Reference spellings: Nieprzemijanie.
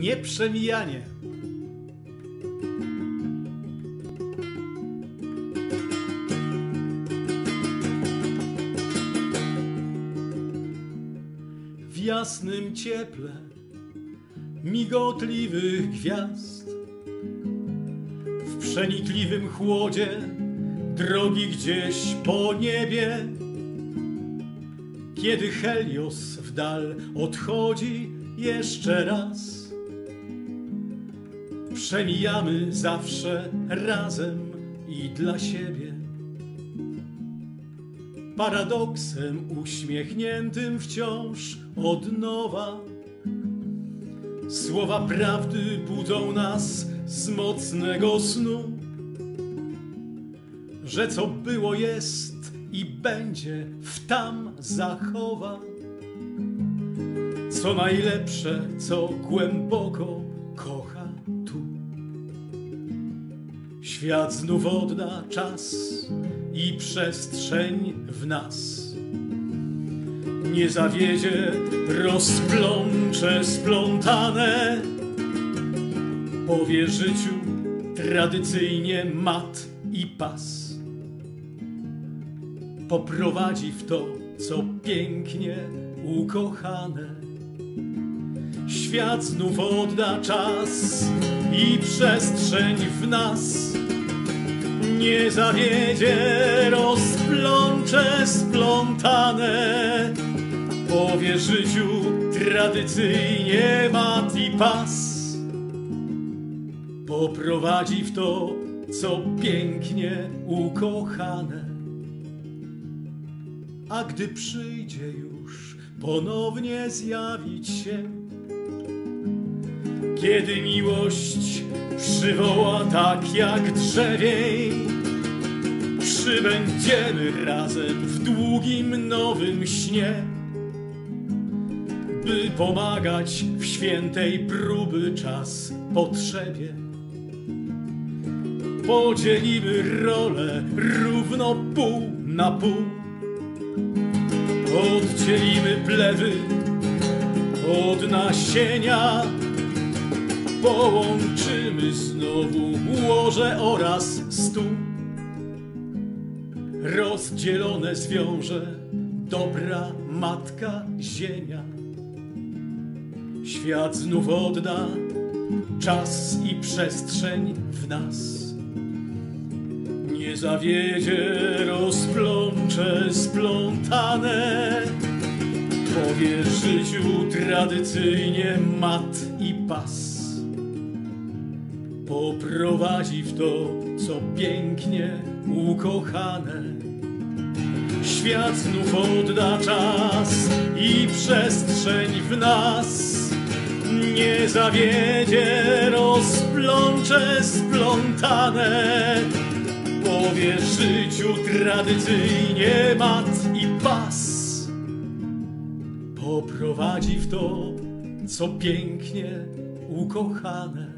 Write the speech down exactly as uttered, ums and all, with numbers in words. Nieprzemijanie. W jasnym cieple migotliwych gwiazd, w przenikliwym chłodzie drogi gdzieś po niebie, kiedy Helios w dal odchodzi jeszcze raz, przemijamy zawsze razem i dla siebie. Paradoksem uśmiechniętym wciąż od nowa, słowa prawdy budzą nas z mocnego snu, że co było jest i będzie w tam zachowa, co najlepsze, co głęboko kocha tu. Świat znów odda czas i przestrzeń w nas. Nie zawiedzie, rozplącze splątane, powie życiu tradycyjnie mat i pas. Poprowadzi w to, co pięknie ukochane. Świat znów odda czas i przestrzeń w nas. Nie zawiedzie, rozplącze splątane, powie życiu tradycyjnie mat i pas. Poprowadzi w to, co pięknie ukochane. A gdy przyjdzie już ponownie zjawić się, kiedy miłość przywoła tak jak drzewiej, przybędziemy razem w długim nowym śnie, by pomagać w świętej próby czas potrzebie. Podzielimy rolę równo pół na pół, oddzielimy plewy od nasienia, połączymy znowu łoże oraz stół. Rozdzielone zwiąże dobra matka ziemia. Świat znów odda czas i przestrzeń w nas. Nie zawiedzie, rozplącze splątane, powie życiu tradycyjnie mat i pas. Poprowadzi w to, co pięknie ukochane. Świat znów odda czas i przestrzeń w nas. Nie zawiedzie, rozplącze splątane, powie życiu tradycyjnie mat i pas. Poprowadzi w to, co pięknie ukochane.